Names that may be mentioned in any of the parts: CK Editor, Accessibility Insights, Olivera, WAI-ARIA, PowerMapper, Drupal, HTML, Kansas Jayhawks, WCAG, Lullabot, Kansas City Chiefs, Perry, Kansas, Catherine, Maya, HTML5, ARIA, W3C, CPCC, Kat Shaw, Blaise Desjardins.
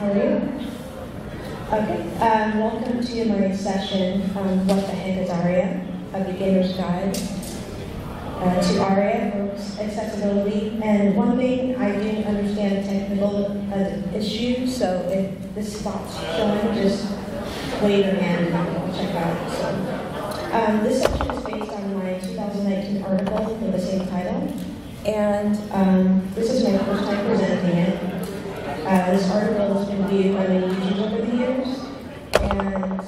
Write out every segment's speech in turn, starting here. How are you? Okay, welcome to my session on What the Heck is ARIA, a beginner's guide to ARIA, accessibility. And one thing, I didn't understand a technical issue, so if this stops showing, just wave your hand and I'll check out. So, this section is based on my 2019 article with the same title, and this is my first time presenting it. This article has been viewed by many people over the years, and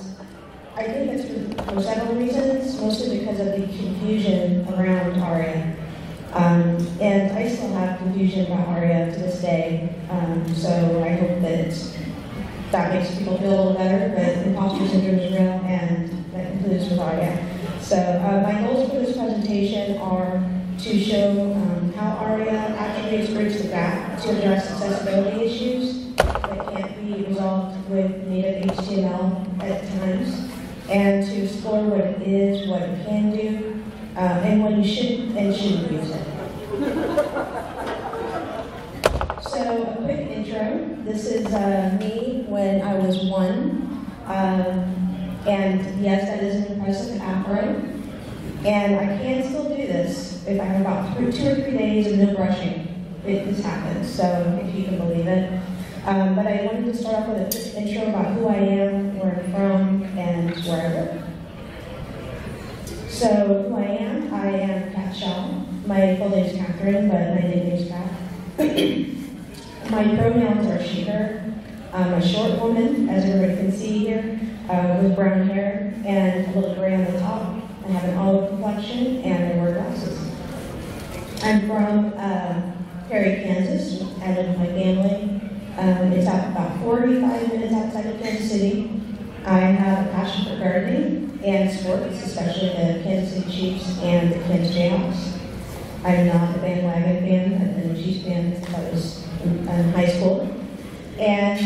I think that's for several reasons, mostly because of the confusion around ARIA. And I still have confusion about ARIA to this day, so I hope that makes people feel a little better, but imposter syndrome is real, and that includes with ARIA. So my goals for this presentation are to show how ARIA activates bridges the gap to address accessibility issues that can't be resolved with native HTML at times, and to explore what it is, what it can do, and what you should and shouldn't use it. So, a quick intro. This is me when I was 1, and yes, that is an impressive afro. And I can still do this if I have about 2 or 3 days of no brushing. This happens, so if you can believe it. But I wanted to start off with a quick intro about who I am, where I'm from, and where I live. So who I am Kat Shaw. My full name is Catherine, but my nickname is Kat. My pronouns are she, her. I'm a short woman, as everybody can see here, with brown hair and a little gray on the top. I have an olive complexion and I wear glasses. I'm from Perry, Kansas. I live with my family. It's about 45 minutes outside of Kansas City. I have a passion for gardening and sports, especially the Kansas City Chiefs and the Kansas Jayhawks. I'm not a bandwagon fan, I've been a Chiefs fan since I was in high school. And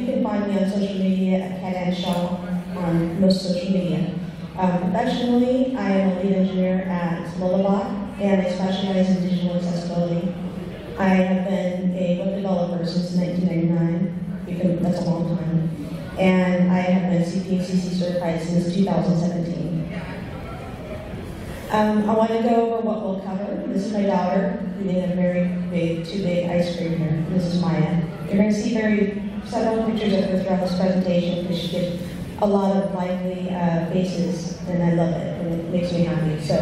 you can find me on social media at Kat Shaw on most social media. Professionally, I am a lead engineer at Lullabot, and I specialize in digital accessibility. I have been a web developer since 1999, because that's a long time, and I have been CPCC certified since 2017. I want to go over what we'll cover. This is my daughter, who made a very big, too big ice cream here. This is Maya. You're going to see several pictures of her throughout this presentation, because she gives a lot of lively faces, and I love it, and it makes me happy. So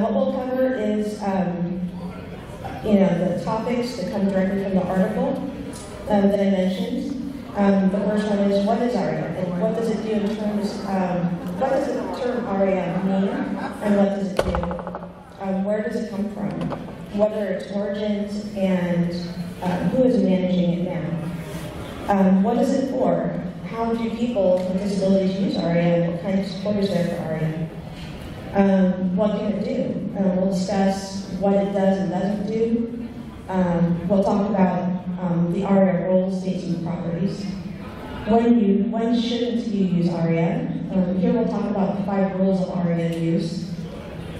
what we'll cover is the topics that come directly from the article that I mentioned. The first one is, what is ARIA, and what does it do in terms, what does the term ARIA mean, and what does it do? Where does it come from? What are its origins, and who is managing it now? What is it for? How do people with disabilities use ARIA? What kind of support is there for ARIA? What can it do? We'll discuss what it does and doesn't do. We'll talk about the ARIA roles, states, and properties. When shouldn't you use ARIA? Here we'll talk about the 5 rules of ARIA use.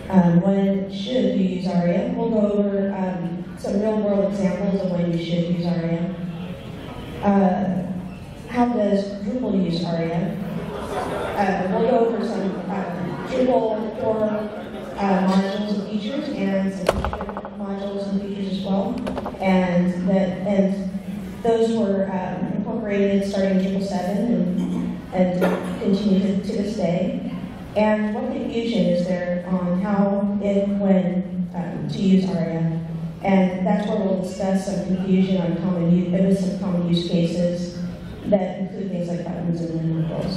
When should you use ARIA? We'll go over some real-world examples of when you should use ARIA. How does Drupal use ARIA? We'll go over some Drupal core modules and features, and some feature modules and features as well. And those were incorporated starting Drupal 7 and continue to this day. And what confusion is there on how, if, when to use ARIA? And that's where we'll discuss some confusion on common use cases that include things like buttons and labels.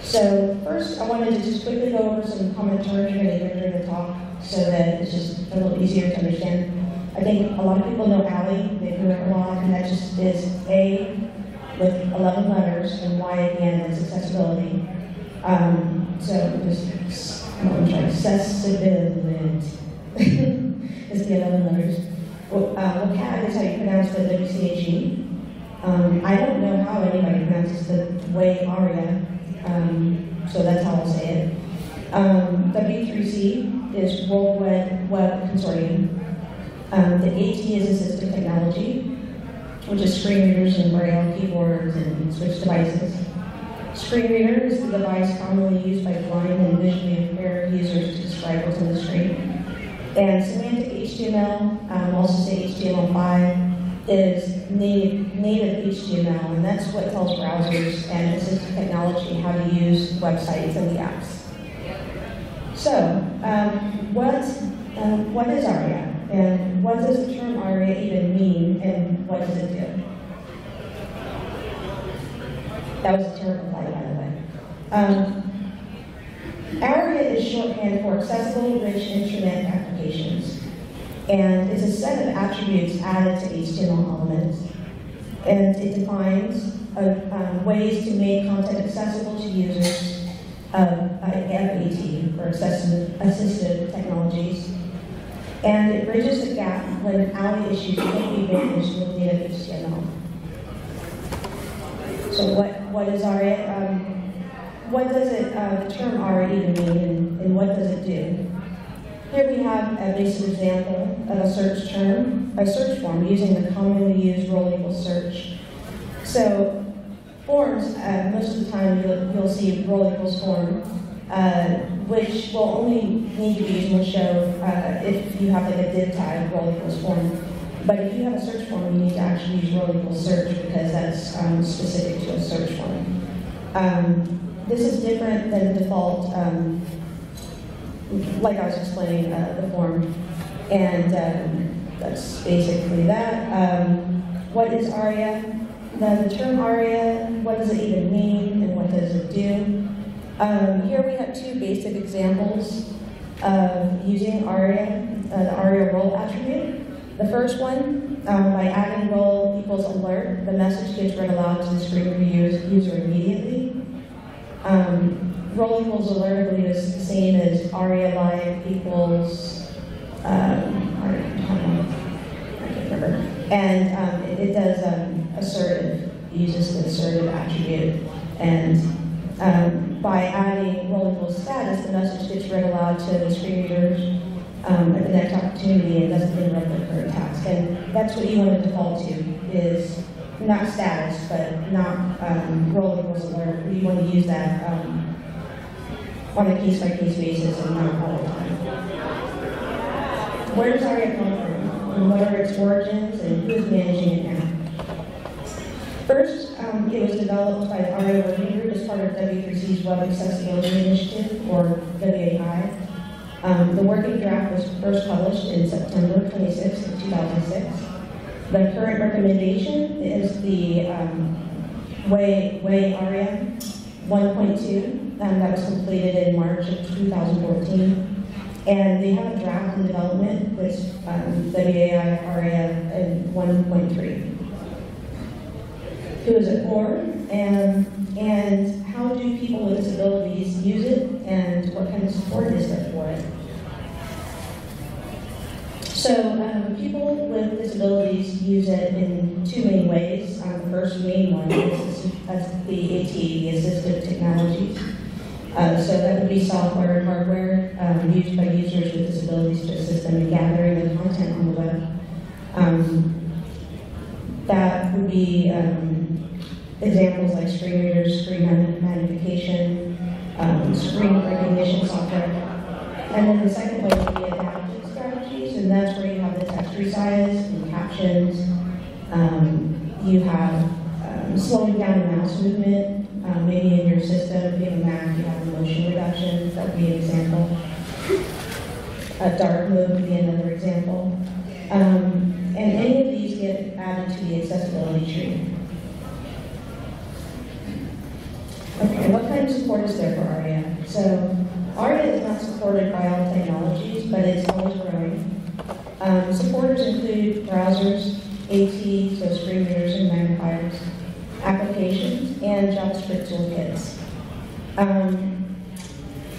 So first, I wanted to just quickly go over some common terms you're going to hear during the talk, so that it's just a little easier to understand. I think a lot of people know ALI, they've heard it a lot, and that just is A with 11 letters, and Y at the end is accessibility. So just, accessibility is the 11 letters. Well, CAG is how you pronounce the WCAG. I don't know how anybody pronounces the WAI-ARIA, so that's how I'll say it. W3C is World Web Consortium. The AT is Assistive Technology. which is screen readers and braille keyboards and switch devices. Screen reader is the device commonly used by blind and visually impaired users to describe what's on the screen. And semantic HTML, also say HTML5, is native HTML, and that's what tells browsers and assistive technology how to use websites and the apps. So, what is ARIA? And what does the term ARIA even mean, and what does it do? That was a terrible flight, by the way. ARIA is shorthand for Accessible Rich Instrument Applications, and it's a set of attributes added to HTML elements, and it defines ways to make content accessible to users of AT, or assistive technologies. And it bridges the gap when ARIA issues can't be managed with native HTML. So what is ARIA? What does it, the term ARIA even mean, and what does it do? Here we have a basic example of a search term, a search form, using the commonly used role equals search. So forms, most of the time you'll see role equals form, which will only need to be used and show if you have like a div tag, role equals form. But if you have a search form, you need to actually use role equals search because that's specific to a search form. This is different than the default, like I was explaining, the form. And that's basically that. What is ARIA? The term ARIA, what does it even mean and what does it do? Here we have two basic examples of using ARIA, the ARIA role attribute. The first one, by adding role equals alert, the message gets read aloud to the screen user immediately. Role equals alert, I believe, is the same as ARIA live equals, I can't remember. And it does assertive, uses the assertive attribute. And by adding role equals status, the message gets read aloud to the screen readers at the next opportunity, and doesn't interrupt their current task. And that's what you want to default to, is not status, but not role equals alert. You want to use that on a case-by-case basis and not all the time. Where does ARIA come from, and what are its origins, and who's managing it now? First, it was developed by the ARIA Working Group as part of W3C's Web Accessibility Initiative, or WAI. The working draft was first published in September 26, 2006. The current recommendation is the WAI-ARIA 1.2 that was completed in March of 2014. And they have a draft in development with WAI-ARIA 1.3. Who is it for? And how do people with disabilities use it, and what kind of support is there for it? So people with disabilities use it in two main ways. The first main one is the AT, the assistive technologies. So that would be software and hardware used by users with disabilities to assist them in gathering the content on the web. That would be examples like screen readers, screen magnification, screen recognition software. And then the second way would be adaptive strategies, and that's where you have the text resize and captions. You have slowing down the mouse movement, maybe in your system. If you have a Mac, you have motion reduction. That would be an example. A dark mode would be another example. And any of these get added to the accessibility tree. Okay, what kind of support is there for ARIA? So, ARIA is not supported by all technologies, but it's always growing. Supporters include browsers, AT, so screen readers and magnifiers, applications, and JavaScript toolkits.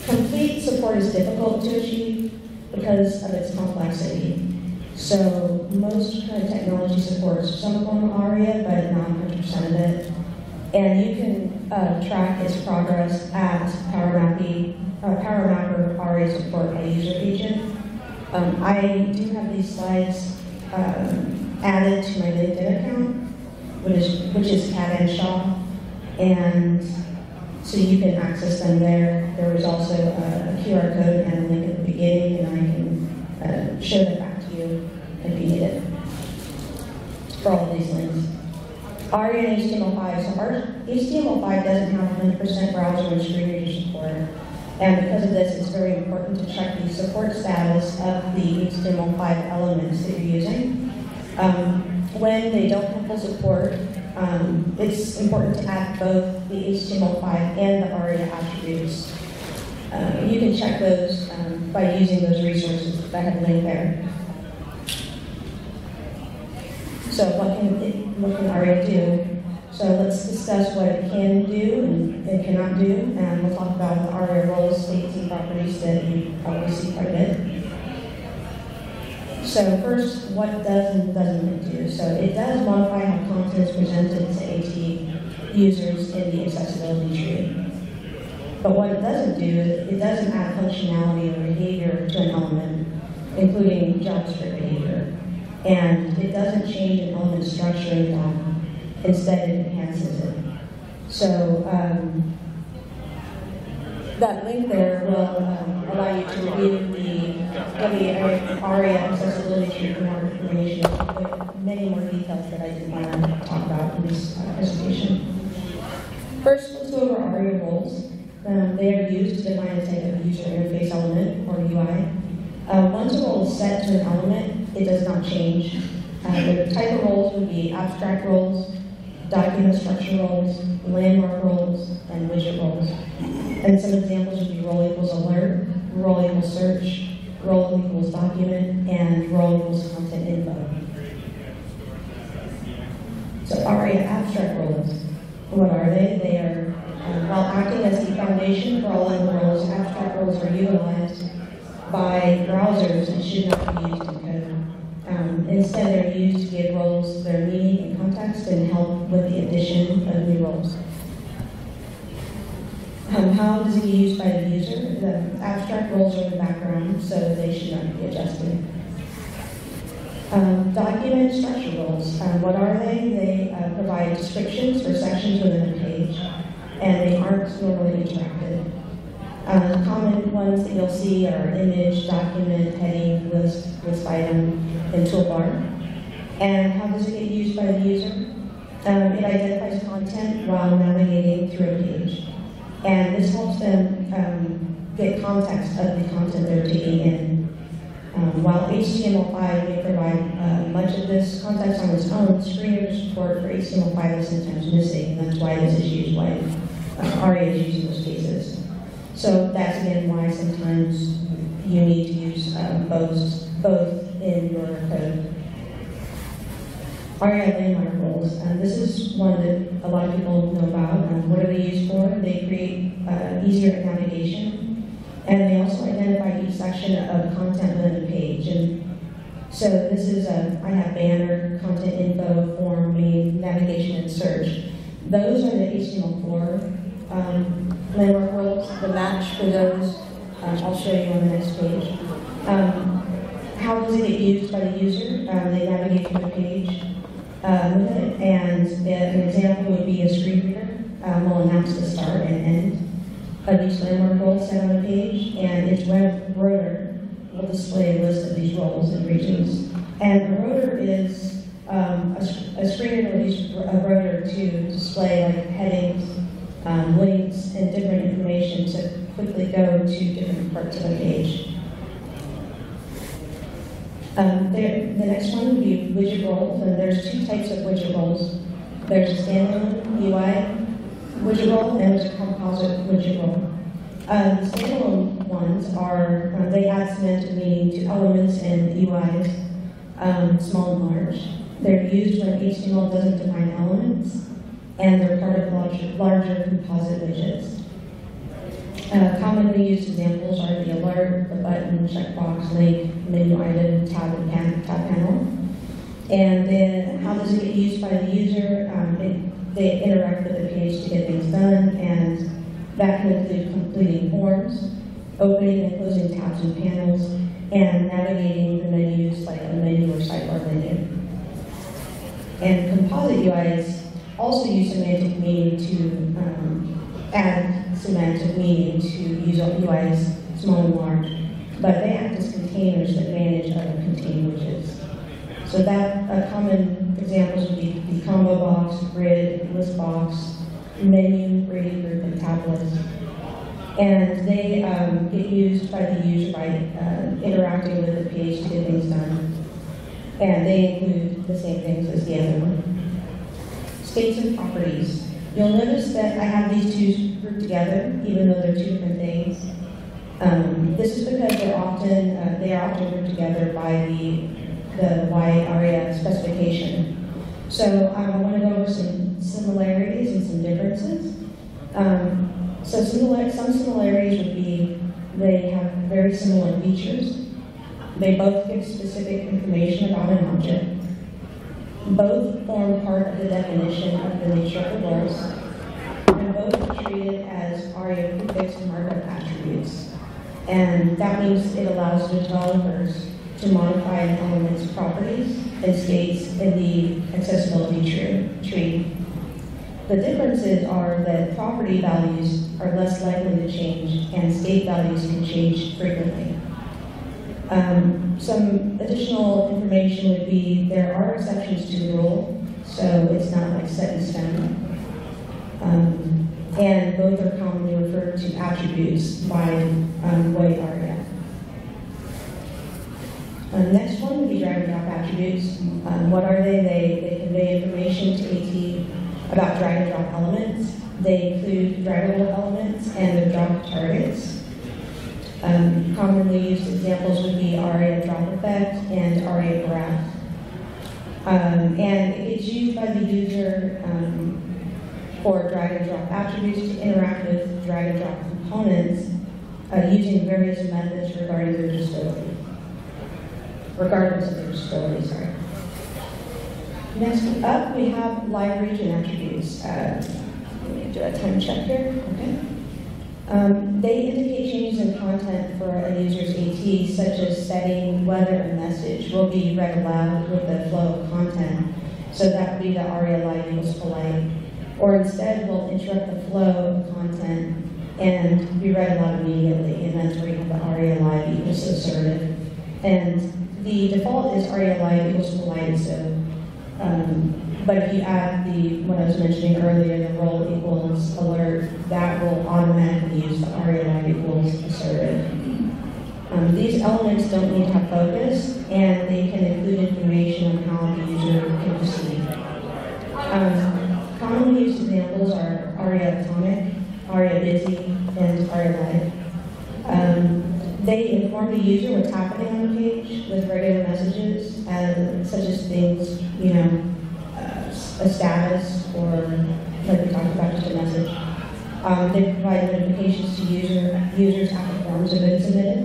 Complete support is difficult to achieve because of its complexity. So, most current technology supports some form of ARIA, but not 100% of it. And you can track its progress at PowerMapper ARIA support by user agent. I do have these slides added to my LinkedIn account, which is Kat Shaw, and so you can access them there. There was also a QR code and a link at the beginning, and I can show that back to you if you need it for all of these links. ARIA and HTML5. So HTML5 doesn't have 100% browser and screen reader support, and because of this, it's very important to check the support status of the HTML5 elements that you're using. When they don't have full support, it's important to add both the HTML5 and the ARIA attributes. You can check those by using those resources that have linked there. So what can ARIA do? So let's discuss what it can do and it cannot do, and we'll talk about the ARIA roles, states, and properties that you probably see quite a bit. So first, what does and doesn't it do? So it does modify how content is presented to AT users in the accessibility tree. But what it doesn't do is it doesn't add functionality or behavior to an element, including JavaScript behavior. And it doesn't change an element structure at all. Instead, it enhances it. So that link there will allow you to review the WAI-ARIA accessibility for more information with many more details that I didn't want to talk about in this presentation. First, let's go over ARIA roles. They are used to define a type of user interface element, or UI. Once a role is set to an element, it does not change. The type of roles would be abstract roles, document structure roles, landmark roles, and widget roles. And some examples would be role equals alert, role equals search, role equals document, and role equals content info. So ARIA abstract roles. What are they? They are, while acting as the foundation for all other roles, abstract roles are utilized by browsers and should not be used in code. Instead, they're used to give roles their meaning and context and help with the addition of new roles. How does it get used by the user? The abstract roles are in the background, so they should not be adjusted. Document structure roles. What are they? They provide descriptions for sections within a page, and they aren't normally interactive. Common ones that you'll see are image, document, heading, list item, and toolbar. And how does it get used by the user? It identifies content while navigating through a page. And this helps them get context of the content they're taking in. While HTML5 may provide much of this context on its own, screen reader support for HTML5 is sometimes missing, and that's why this issue is why ARIA is used in those cases. So that's again why sometimes you need to use both in your code. ARIA landmark roles. This is one that a lot of people know about. What are they used for? They create easier navigation, and they also identify each section of content within a page. And so this is I have banner, content info, form, main, navigation, and search. Those are the HTML4 landmark roles. The match for those, I'll show you on the next page. How does it get used by the user? They navigate through the page with it, and an example would be a screen reader. We'll announce the start and end of each landmark role set on a page, and its rotor will display a list of these roles and regions. And a rotor is a screen reader will use a rotor to display like headings, links, and different information to quickly go to different parts of the page. The next one would be widget roles, and there's two types of widget roles. There's a standalone UI widget role, and there's a composite widget role. The standalone ones are, they add semantic meaning to elements and UIs, small and large. They're used when HTML doesn't define elements, and they're part of larger composite widgets. Commonly used examples are the alert, the button, checkbox, link, menu item, tab, and tab panel. And then how does it get used by the user? They interact with the page to get things done, and that can include completing forms, opening and closing tabs and panels, and navigating the menus like a menu or sidebar menu. And composite UI is also use semantic meaning to add semantic meaning to user UIs, small and large, but they act as containers that manage other containers. So that common examples would be the combo box, grid, list box, menu, grading group, and tablets. And they get used by the user by interacting with the page to get things done. And they include the same things as the other one. States and properties. You'll notice that I have these two grouped together, even though they're two different things. This is because they're often grouped together by the WAI-ARIA specification. So I want to go over some similarities and some differences. So some similarities would be they have very similar features. They both give specific information about an object. Both form part of the definition of the nature of the goals. And both are treated as ARIA prefix markup attributes. And that means it allows developers to modify an element's properties and states in the accessibility tree. The differences are that property values are less likely to change and state values can change frequently. Some additional information would be there are exceptions to the rule, so it's not like set in stone. And both are commonly referred to attributes by WAI-ARIA. Next one would be drag-and-drop attributes. What are they? They convey information to AT about drag-and-drop elements. They include draggable elements and their drop targets. Commonly used examples would be ARIA drop effect and ARIA graph. And it's used by the user for drag and drop attributes to interact with drag and drop components using various methods regarding their disability. Regardless of their disability, sorry. Next up, we have live region attributes. Let me do a time check here, okay. They indicate changes in content for a user's AT, such as setting, whether a message will be read aloud with the flow of content. So that would be the ARIA live useful light. Or instead, will interrupt the flow of content and be read aloud immediately. And that's where you have the ARIA live equals assertive. And the default is ARIA live equals polite. So, but if you add the what I was mentioning earlier, the role equals alert, that will automatically use the ARIA live equals assertive. These elements don't need to have focus, and they can include information on how the user can proceed. Commonly used examples are ARIA atomic, ARIA busy, and ARIA live. They inform the user what's happening on the page with regular messages, such as things, you know, a status, or like we talked about, just a message. They provide notifications to users after forms have been submitted.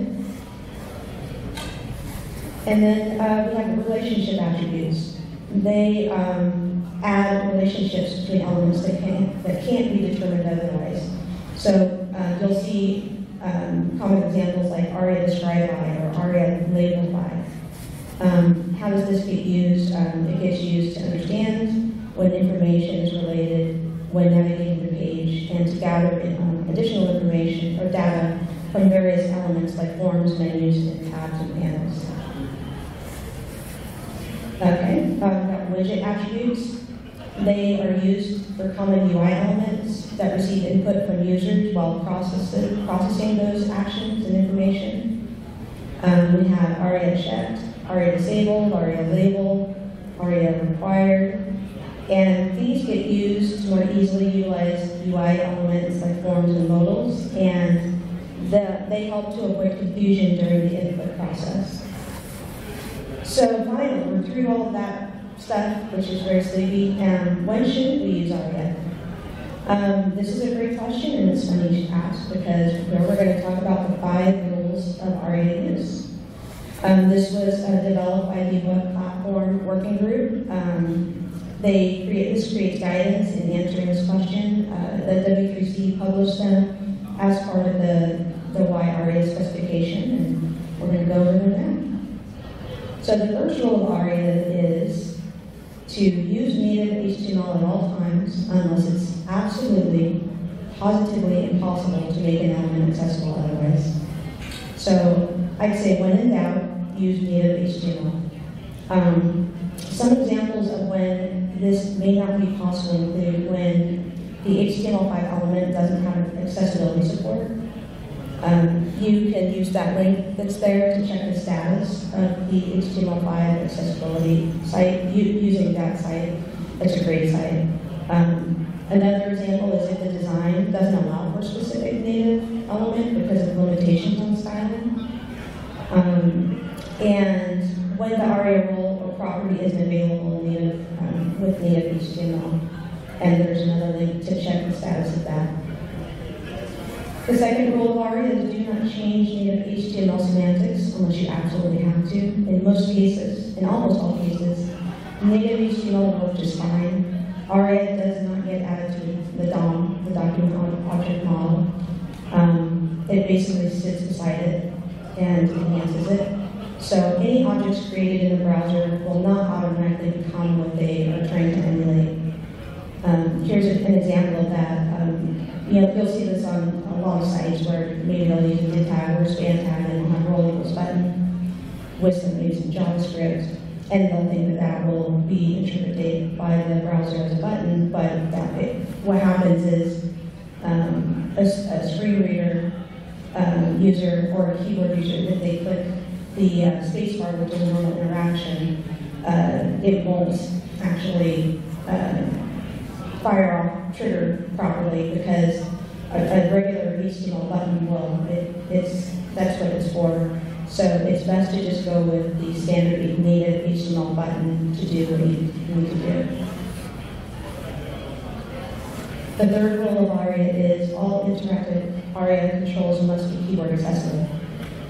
And then we have relationship attributes. They add relationships between elements that can't be determined otherwise. So you'll see common examples like ARIA described by or ARIA labeled by. How does this get used? It gets used to understand when information is related, when navigating the page, and to gather additional information or data from various elements like forms, menus, and tabs and panels. Okay, widget attributes. They are used for common UI elements that receive input from users while processing those actions and information. We have ARIA checked, ARIA disabled, ARIA labeled, ARIA required, and these get used to more easily utilize UI elements like forms and modals, and they help to avoid confusion during the input process. So finally, we're through all of that stuff, which is very sleepy, and when shouldn't we use ARIA? This is a great question, and it's funny you should ask, because we're going to talk about the 5 rules of ARIA use. This was developed by the Web Platform Working Group. This creates guidance in answering this question. The W3C published them as part of the WAI-ARIA specification, and we're going to go over that. So the first rule of ARIA is to use native HTML at all times unless it's absolutely, positively impossible to make an element accessible otherwise. So I'd say when in doubt, use native HTML. Some examples of when this may not be possible include when the HTML5 element doesn't have accessibility support. You can use that link that's there to check the status of the HTML5 accessibility site using that site. That's a great site. Another example is if the design doesn't allow for a specific native element because of limitations on styling. And when the ARIA role or property isn't available in native, with native HTML. And there's another link to check the status of that. The second rule of ARIA is do not change native HTML semantics unless you absolutely have to. In most cases, in almost all cases, native HTML works just fine. ARIA does not get added to the DOM, the document object model. It basically sits beside it and enhances it. So any objects created in the browser will not automatically become what they are trying to emulate. Here's an example of that. You know, you'll see this on a lot of sites where maybe they'll use a div tag or a span tag and they'll have roll equals button with some using JavaScript, and they'll think that that will be interpreted by the browser as a button, but what happens is a screen reader user or a keyboard user, if they click the spacebar, which is a normal interaction, it won't actually fire off trigger properly because a regular HTML button will. That's what it's for. So it's best to just go with the standard native HTML button to do what you need to do. The third rule of ARIA is all interactive ARIA controls must be keyboard accessible.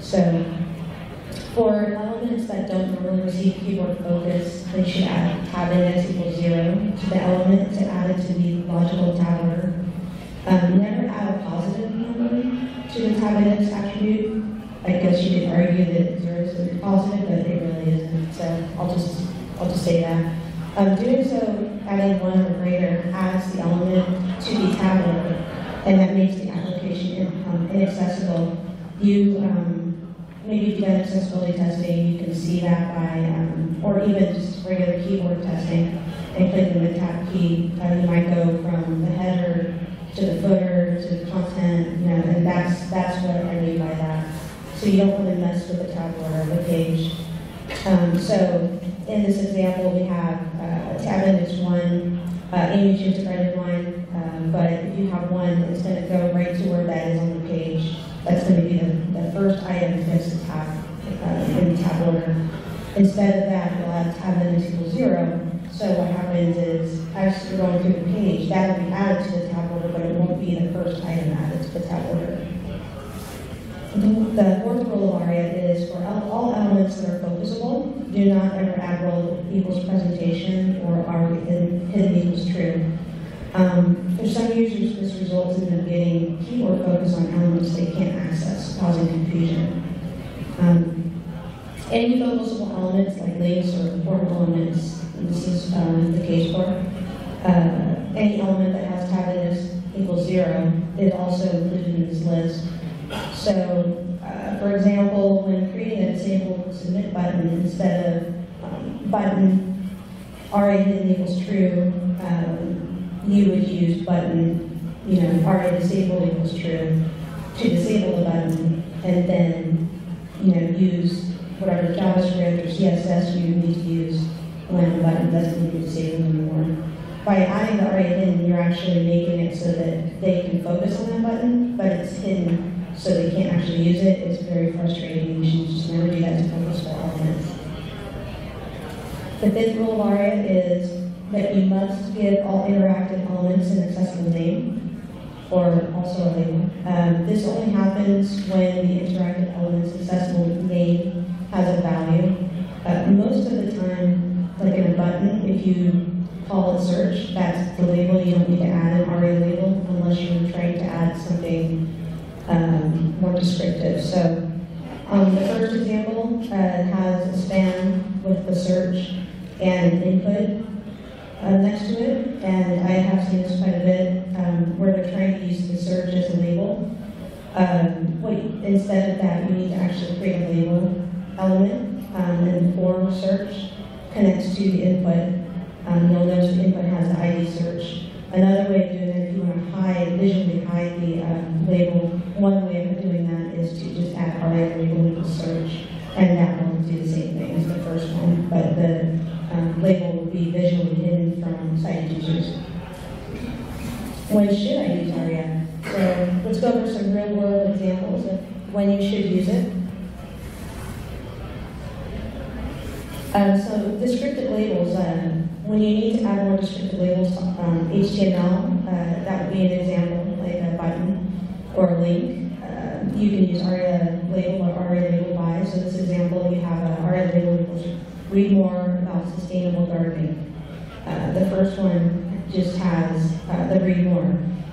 So for elements that don't normally receive keyboard focus, they should add tab index equals 0 to the element to add it to the logical tab order. Never add a positive number to the tab index attribute. I guess you could argue that 0 is positive, but it really isn't. So I'll just say that. Doing so, adding 1 or greater adds the element to the tab order, and that makes the application inaccessible. Maybe if you've done accessibility testing, you can see that by, or even just regular keyboard testing, and clicking the tab key, you might go from the header to the footer to the content, and that's what I mean by that. So you don't want to mess with the tab order of the page. So in this example, we have tab index 1, image integrated 1, but if you have 1, it's going to go right to where that is on the page. That's going to be the first item that's in the tab order. Instead of that, we'll have tab index equals 0. So what happens is, as you're going through the page, that will be added to the tab order, but it won't be the first item added to the tab order. The fourth rule of ARIA is for all elements that are focusable, do not ever add roll equals presentation or ARIA hidden equals true. For some users, this results in them getting keyboard focus on elements they can't access, causing confusion. Any focusable elements like links or important elements, and this is the case for any element that has tab index equals 0 is also included in this list. So, for example, when creating a disabled submit button, instead of button ARIA hidden equals true, you would use button, ARIA disabled equals true to disable the button, and then, use whatever JavaScript or CSS you need to use when the button doesn't need to be disabled anymore. By adding the ARIA hidden, you're actually making it so that they can focus on that button, but it's hidden, so they can't actually use it. It's very frustrating. You should just never do that to focusable elements. The fifth rule of ARIA is that you must give all interactive elements an accessible name, or also a label. This only happens when the interactive element's accessible name has a value. Most of the time, like in a button, if you call it search, that's the label. You don't need to add an ARIA label unless you're trying to add something more descriptive. So the first example has a span with the search and input. next to it, and I have seen this quite a bit, where they're trying to use the search as a label. Instead of that, you need to actually create a label element, and the form search connects to the input. You'll notice the input has the ID search. Another way of doing that, if you want to visually hide the label, one way of doing that is to just add ARIA label to search, and that will do the same thing as the first one, but the label will be visually hidden from sighted users. When should I use ARIA? So let's go over some real-world examples of when you should use it. So descriptive labels, when you need to add more descriptive labels to HTML, that would be an example, like a button or a link. You can use ARIA label or ARIA label by. So this example, you have an ARIA label, read more about sustainable gardening. The first one just has the read more.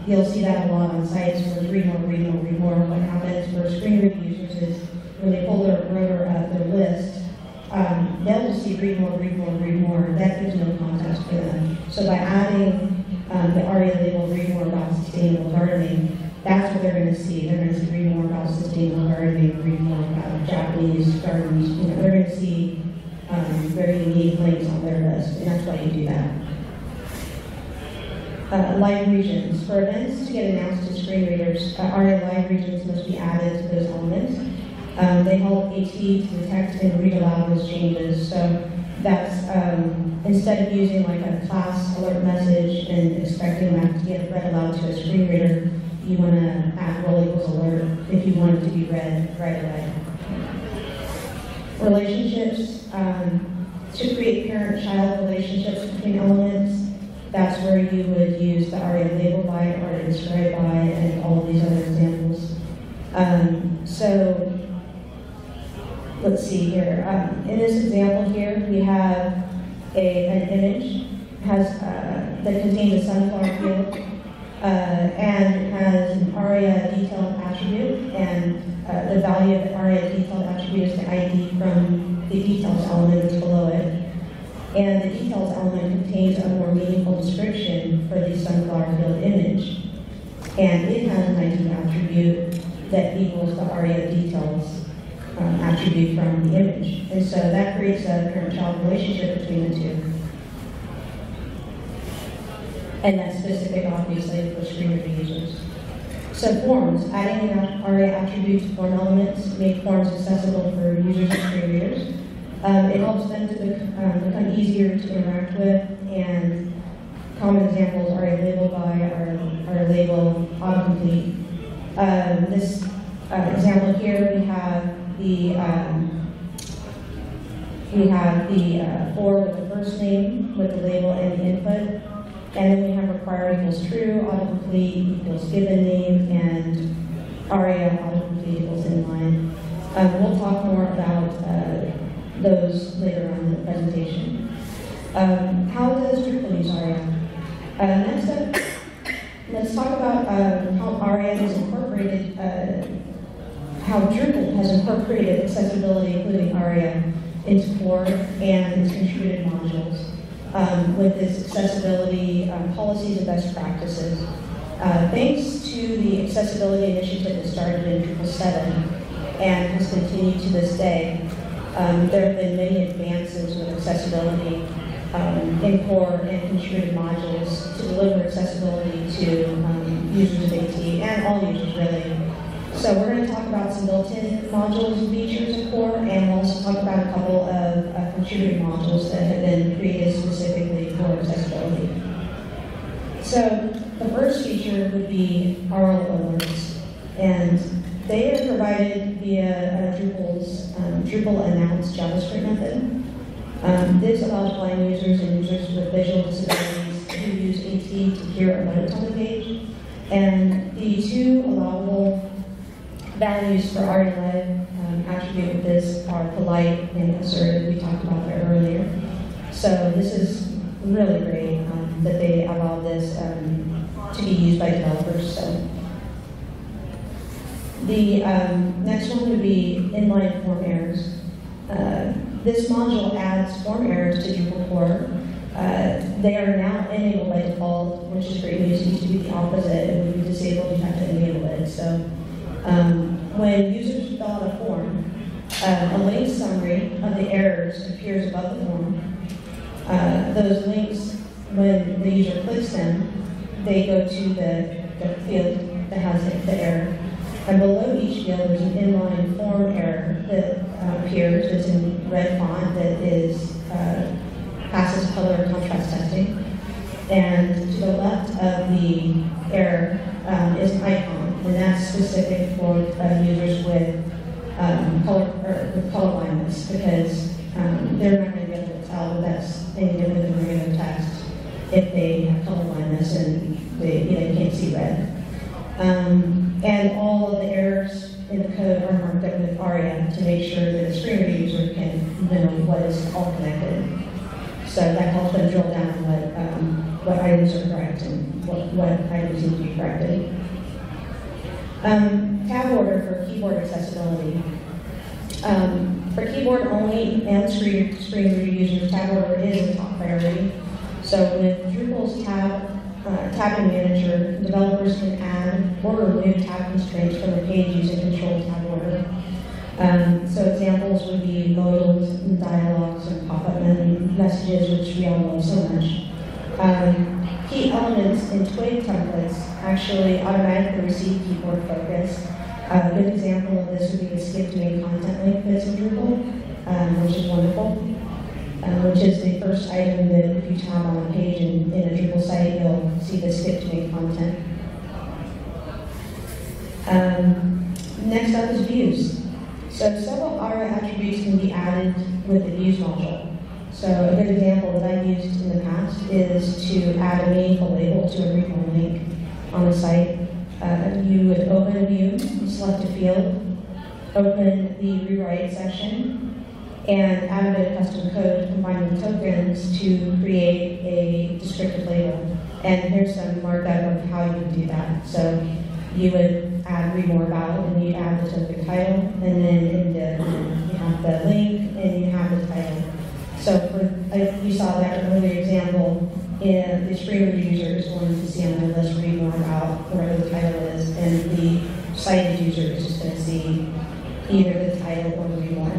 You'll see that a lot on sites where read more, read more, read more. What happens for screen read users is when they pull their rotor out of their list, they'll just see read more, read more, read more. That gives no context for them. So by adding the ARIA label, read more about sustainable gardening, that's what they're going to see. They're going to see read more about sustainable gardening, read more about Japanese gardens. You know, they're going to see very unique links on their list, and that's why you do that. Live regions. For events to get announced to screen readers, ARIA live regions must be added to those elements. They help AT to detect and read aloud those changes. So that's instead of using like a class alert message and expecting that to get read aloud to a screen reader, you want to add role equals alert if you want it to be read right away. Relationships. To create parent-child relationships between elements, that's where you would use the ARIA label by, ARIA describe by, and all of these other examples. So let's see here. In this example here, we have an image that contains a sunflower field, and has an ARIA detailed attribute, and the value of the ARIA detailed attribute is the ID from the details element below it. And the details element contains a more meaningful description for the sunflower field image, and it has an ID attribute that equals the ARIA details attribute from the image. And so that creates a parent-child relationship between the two. And that's specific, obviously, for screen reader users. So forms. Adding an ARIA attribute to form elements make forms accessible for users and screen readers. It helps them to become easier to interact with, and common examples are ARIA label by, ARIA label autocomplete. This example here, we have the for with the first name, with the label and the input, and then we have required equals true, autocomplete equals given name, and ARIA autocomplete equals inline. We'll talk more about those later on in the presentation. How does Drupal use ARIA? Next up, let's talk about how ARIA has incorporated, how Drupal has incorporated accessibility, including ARIA, into core and its contributed modules with its accessibility policies and best practices. Thanks to the accessibility initiative that started in Drupal 7 and has continued to this day, there have been many advances with accessibility in core and contributed modules to deliver accessibility to users of AT and all users, really. So we're going to talk about some built-in modules and features in core, and we'll also talk about a couple of contributed modules that have been created specifically for accessibility. So the first feature would be ARIA alerts, and they are provided via Drupal's Drupal announce JavaScript method. This allows blind users and users with visual disabilities who use AT to hear alerts on the page. And the two allowable values for ARIA attribute with this are polite and assertive. We talked about that earlier. So this is really great that they allow this to be used by developers. So. The next one would be inline form errors. This module adds form errors to Drupal core They are now enabled by default, which is great news. It used to be the opposite, and when you disable, you have to enable it. So when users fill out a form, a link summary of the errors appears above the form. Those links, when the user clicks them, they go to the field that has the error. And below each field, there's an inline form error that appears. It's in red font that is passes color contrast testing. And to the left of the error is an icon, and that's specific for users with color blindness, because they're not going to be able to tell that's any different than regular text if they have color blindness and they can't see red. And all of the errors in the code are marked up with ARIA to make sure that a screen reader user can know what is all connected. So that helps them drill down what items are correct and what items need to be corrected. Tab order for keyboard accessibility. For keyboard only and screen reader users, tab order is a top priority. So with Drupal's tabbing manager, developers can add or remove tab constraints from the page using controlled tab order. So examples would be modals and dialogues and pop-up messages, which we all love so much. Key elements in twig templates actually automatically receive keyboard focus. A good example of this would be the skip to main content link that's in Drupal, which is wonderful, which is the first item that if you tab on a page in a Drupal site, you'll see the skip to main content. Next up is views. So several ARIA attributes can be added with the views module. So a good example that I've used in the past is to add a meaningful label to a readable link on the site. You would open a view, select a field, open the rewrite section, and add a bit of custom code combining tokens to create a descriptive label. And here's some markup of how you can do that. So you would add read more about, and you add the token title, and then in the, you have the link, and you have the title. So if you saw that earlier example, the screen reader user is going to see on their list read more about whatever the title is, and the sighted user is just going to see either the title or read more.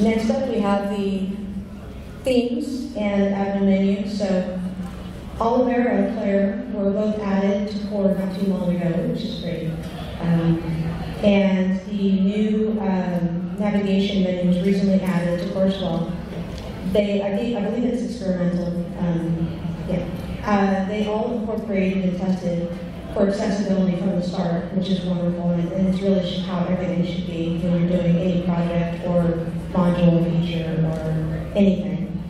Next up, we have the themes and admin menu. So Olivera and Claire were both added to core not too long ago, which is great. And the new navigation menu was recently added to core as well. I believe it's experimental. They all incorporated and tested for accessibility from the start, which is wonderful, and it's really how everything should be when you're doing any project or module feature or anything.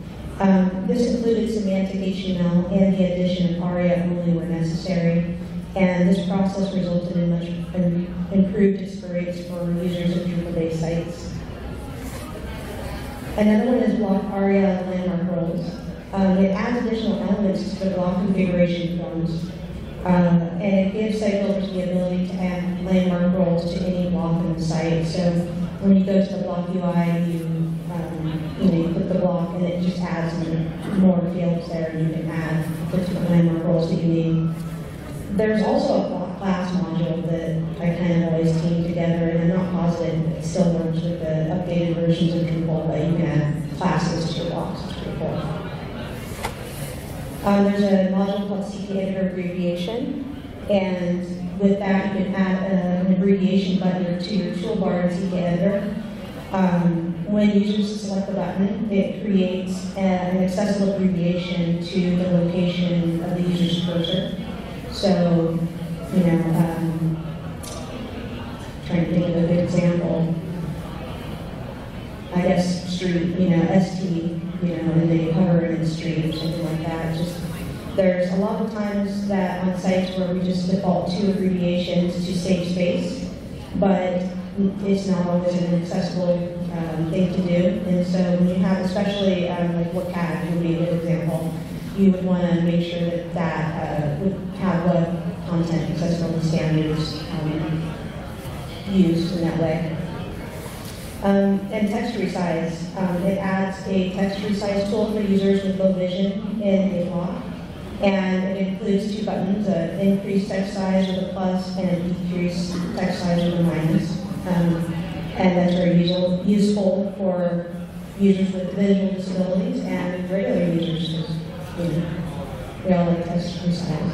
This included semantic HTML and the addition of ARIA only where necessary. And this process resulted in much improved experience for users of Drupal-based sites. Another one is block ARIA landmark roles. It adds additional elements to the block configuration forms, and it gives site builders the ability to add landmark roles to any block in the site. So when you go to the block UI, you click the block, and it just adds more fields there, and you can add the different landmark roles that you need. There's also a class module that I kind of always team together, and I'm not positive it still works with the updated versions of Drupal, but you can add classes to your blocks to Drupal. There's a module called CK Editor abbreviation, and with that you can add an abbreviation button to your toolbar in CK Editor. When users select the button, it creates an accessible abbreviation to the location of the user's cursor. So, trying to think of a good example. I guess street, ST, and they hover in the street or something like that. Just there's a lot of times that on sites where we just default to abbreviations to save space, but it's not always an accessible thing to do. And so when you have, especially like WCAG would be a good example. You would want to make sure that that would have what content accessibility standards used in that way. And text resize. It adds a text resize tool for users with low vision in a block. And it includes two buttons, an increased text size with a plus and a decreased text size with a minus. And that's very useful for users with visual disabilities and regular users. We all like text resize.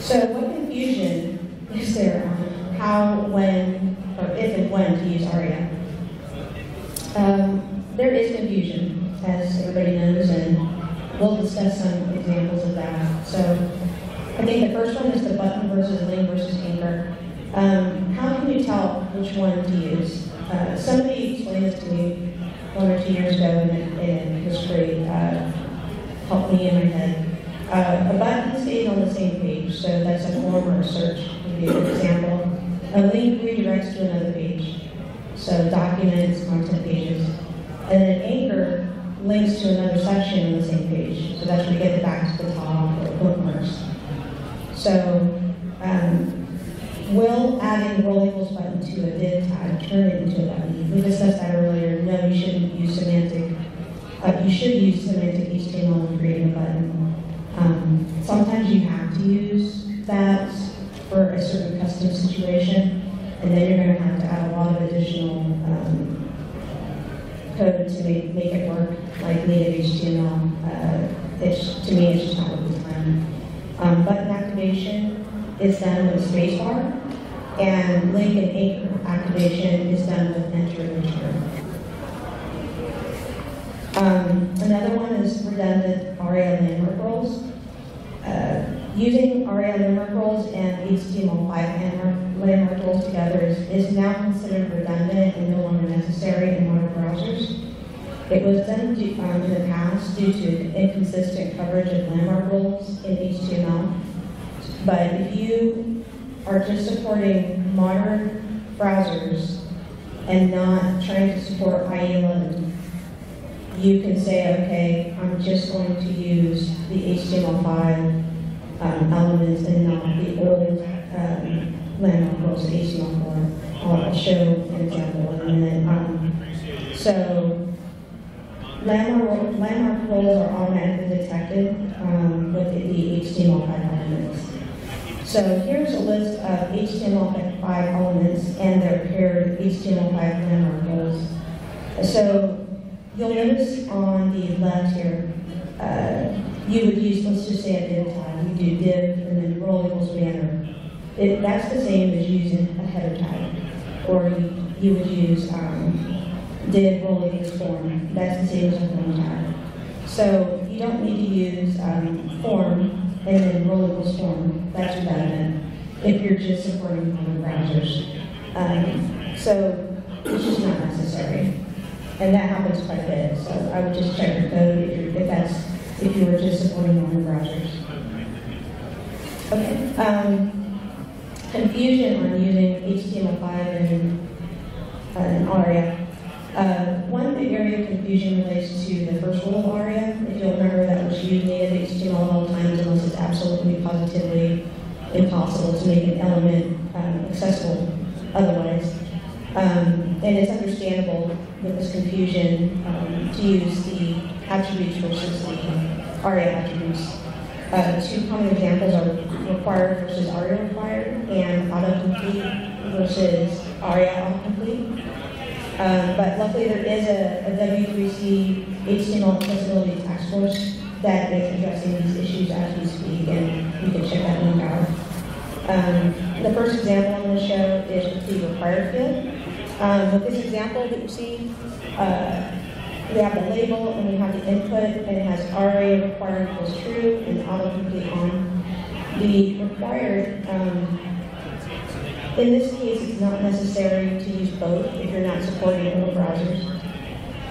So what confusion is there on how, when, or if and when to use ARIA? There is confusion, as everybody knows, and we'll discuss some examples of that. So I think the first one is the button versus link versus anchor. How can you tell which one to use? Somebody explained this to me 1 or 2 years ago, and it was great. Helped me in my head. A button stays on the same page, so that's a form or a search, would be a good example. A link redirects to another page, so documents, content pages. And then an anchor links to another section on the same page, so that's where you get it back to the top or bookmarks. So, will adding roll equals button to a div tag turn it into a button? We discussed that earlier. No, you shouldn't use semantic. You should use semantic HTML when creating a button. Sometimes you have to use that for a certain custom situation, and then you're going to have to add a lot of additional code to make it work, like native HTML. To me, it's just not worth the time. Button activation is done with spacebar, and link and anchor activation is done with enter and return. Another one is redundant ARIA landmark roles. Using ARIA landmark roles and HTML5 landmark roles together is now considered redundant and no longer necessary in modern browsers. It was done in the past due to inconsistent coverage of landmark roles in HTML. But if you are just supporting modern browsers and not trying to support IE11, you can say, okay, I'm just going to use the HTML5 elements and not the old landmark rules, HTML4. I'll show an example in a minute. So landmark rules are automatically detected with the HTML5 elements. So here's a list of HTML5 elements and their paired HTML5 landmark rules. So you'll notice on the left here, you would use, let's just say a div tag. You do div and then roll equals banner. That's the same as using a header tag. Or you would use div roll equals form. That's the same as a form tag. So you don't need to use form and then roll equals form. That's redundant if you're just supporting common browsers. So it's just not necessary. And that happens quite a bit. So I would just check your code if you were just supporting modern browsers. Okay. Confusion on using HTML5 and ARIA. One of the area of confusion relates to the first rule of ARIA. If you'll remember, that was used native HTML at all times unless it's absolutely positively impossible to make an element accessible otherwise. And it's understandable with this confusion to use the attributes versus the ARIA attributes. Two common examples are required versus ARIA required and autocomplete versus ARIA autocomplete. But luckily there is a W3C HTML accessibility task force that is addressing these issues as we speak, and you can check that link out. The first example I'm going to show is the required field. With this example that you see, we have the label and we have the input, and it has ARIA required equals true and autocomplete on. The required, in this case, it's not necessary to use both if you're not supporting other browsers.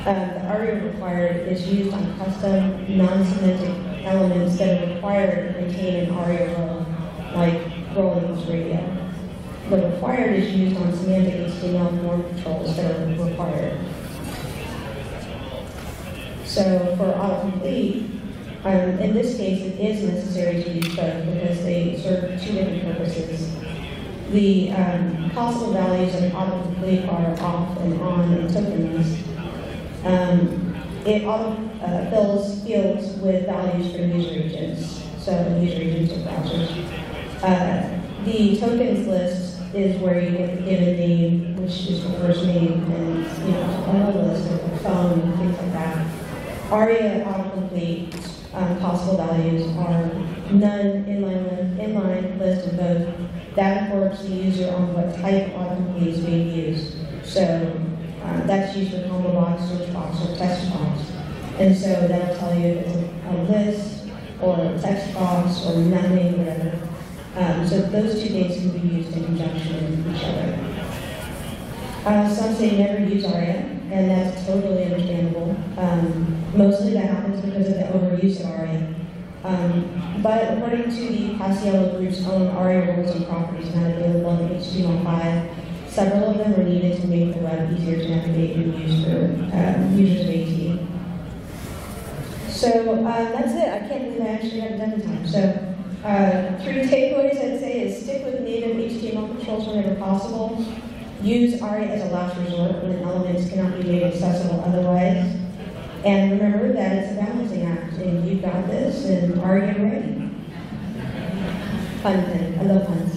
The ARIA required is used on custom, non-semantic elements that are required to retain an ARIA role, like rolling radio. The required is used on semantic HTML form controls that are required. So for autocomplete, in this case, it is necessary to use both because they serve two different purposes. the possible values of autocomplete are off and on and tokenized. It auto-fills fields with values for user agents, so user agents or browsers. The tokens list is where you get the given name, which is the first name, and you know, a list of phone and things like that. ARIA autocomplete possible values are none, inline list of both. That informs the user on what type of autocomplete is being used. So that's used for combo box, search box, or text box. And so that'll tell you if it's a list, or a text box, or nothing, whatever. So those two things can be used in conjunction with each other. Some say never use ARIA, and that's totally understandable. Mostly that happens because of the overuse of ARIA. But according to the Paciello Group's own ARIA rules and properties, now available on HTML5, several of them were needed to make the web easier to navigate and use for users of AT. So that's it. I can't believe I actually got it done in time. So three takeaways I'd say is stick with native HTML controls whenever possible. Use ARIA as a last resort when elements cannot be made accessible otherwise. And remember that it's a balancing act, and you've got this, and ARIA ready. Fun thing. I love puns.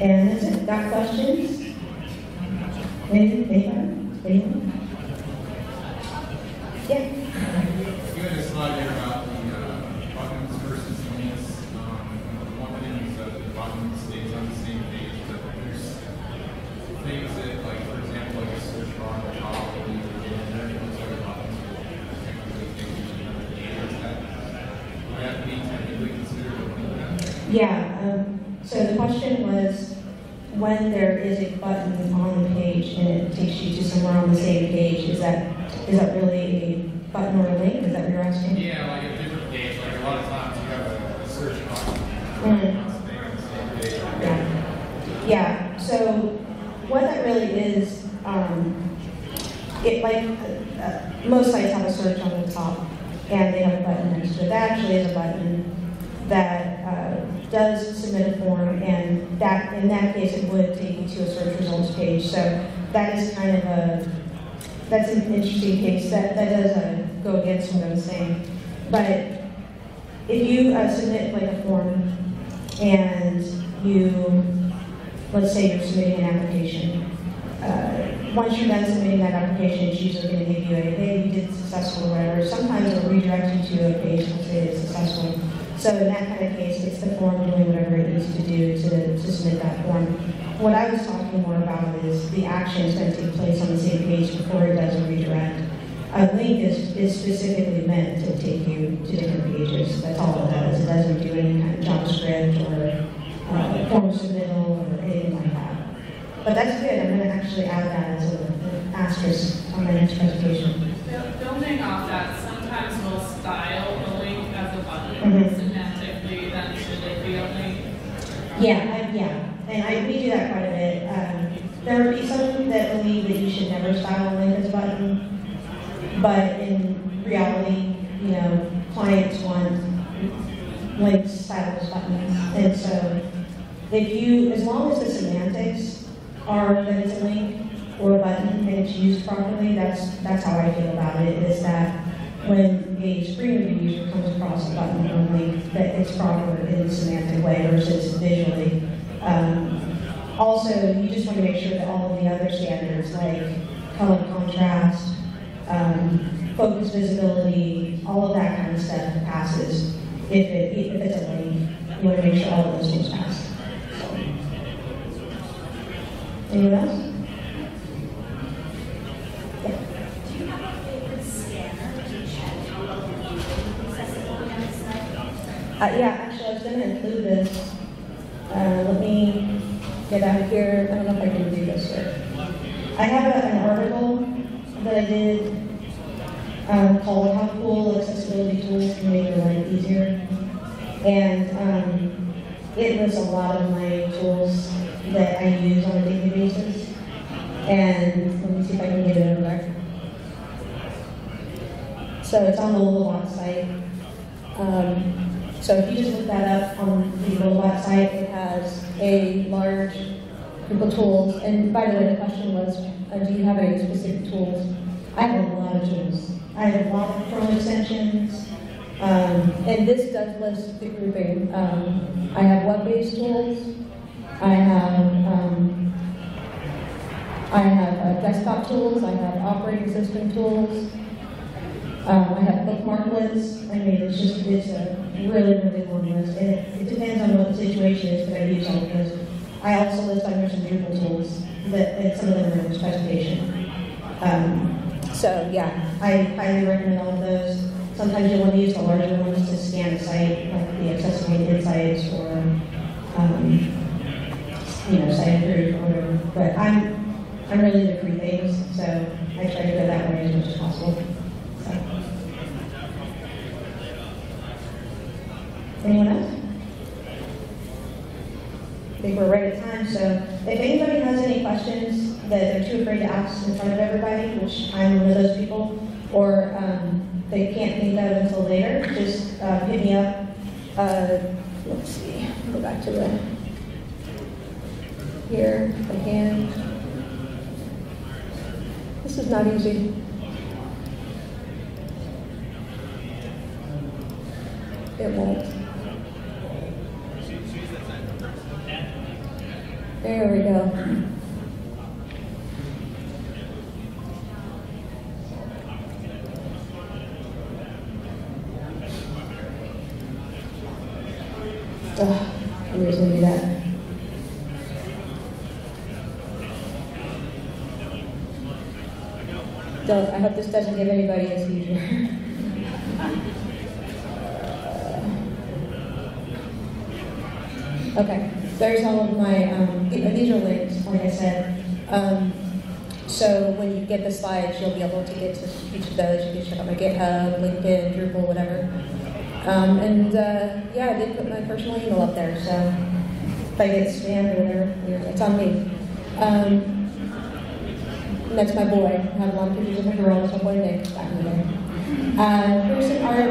And that's it. Got questions? Anyone? Yeah? You had a slide there about the buttons versus links. One thing is that the button stays on the same page, but there's things that, like, for example, like a search bar on the top, and there those other buttons will technically take you to another page. Is that, would that be technically considered a link? Yeah. So the question was, when there is a button on the page and it takes you to somewhere on the same page, is that really a button or a link? Is that what you're asking? Yeah, like a different page. Like a lot of times you have a search button. Yeah. Yeah. So what that really is, most sites have a search on the top and they have a button next to it. That actually is a button that does submit a form, and that in that case it would take you to a search results page. So that is kind of that's an interesting case. That does go against what I was saying. But if you submit like a form, and let's say you're submitting an application. Once you're done submitting that application, it's usually going to give you a hey, you did successful, or whatever. Sometimes it'll redirect you to a page that says successful. So in that kind of case, it's the form doing whatever it needs to do to submit that form. What I was talking more about is the action is going to take place on the same page before it does a redirect. A link is specifically meant to take you to different pages. That's all it does. It doesn't do any kind of JavaScript or form submittal or anything like that. But that's good. I'm going to actually add that as an asterisk on my next presentation. Building off that, sometimes we'll style a link as a button. Mm-hmm. Yeah, we do that quite a bit. There would be some that believe that you should never style a link as a button, but in reality, you know, clients want links styled as buttons, and so as long as the semantics are that it's a link or a button and it's used properly, that's how I feel about it. Is that when a screen reader user comes across a button or a link, that it's proper in a semantic way versus visually. Also, you just want to make sure that all of the other standards, like color contrast, focus visibility, all of that kind of stuff passes. If it's a link, you want to make sure all of those things pass. So. Anyone else? Yeah, actually, I was going to include this. Let me get out of here. I don't know if I can do this yet. I have an article that I did called How Cool Accessibility Tools Can Make Your Life Easier. And it lists a lot of my tools that I use on a daily basis. And let me see if I can get it over there. So it's on the Lullabot site. So if you just look that up on the Lullabot site, it has a large group of tools. And by the way, the question was, do you have any specific tools? I have a lot of tools. I have a lot of Chrome extensions. And this does list the grouping. I have web-based tools. I have desktop tools. I have operating system tools. I have bookmark lists. I mean, it's a really, really long list. And it depends on what the situation is that I use all of those. I also list under some Drupal tools that some of them are in this presentation. So yeah, I highly recommend all of those. Sometimes you'll want to use the larger ones to scan a site, like the Accessibility Insights or site improve or whatever. But I'm really into free things, so I try to go that way as much as possible. So. Anyone else? I think we're right at time, so if anybody has any questions that they're too afraid to ask in front of everybody, which I'm one of those people, or they can't think of until later, just hit me up. Let's see, go back to the, here, again. This is not easy. It won't. There we go. Ugh, I'm just gonna do that. I hope this doesn't give anybody a seizure. Okay, there's all of my, these are links, like I said. So when you get the slides, you'll be able to get to each of those. You can check out my GitHub, LinkedIn, Drupal, whatever. Yeah, I did put my personal email up there, so if I get spammed or whatever, it's on me. That's my boy. I have a lot of pictures of my girls, so I'm going to back in there. Here's an